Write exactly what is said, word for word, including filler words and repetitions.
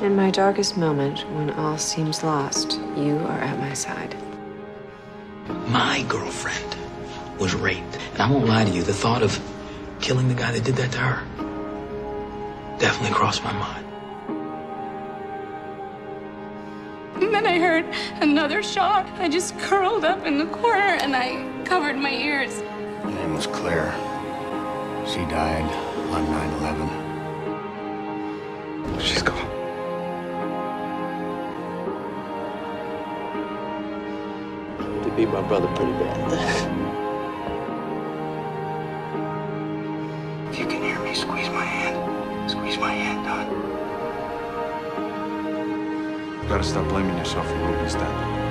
In my darkest moment, when all seems lost, you are at my side. My girlfriend was raped, and I won't lie to you, the thought of killing the guy that did that to her definitely crossed my mind. And then I heard another shot. I just curled up in the corner, and I covered my ears. Her name was Claire. She died on nine eleven. She's gone. Beat my brother pretty bad. If you can hear me, squeeze my hand. Squeeze my hand, Don. You gotta stop blaming yourself for what he's done.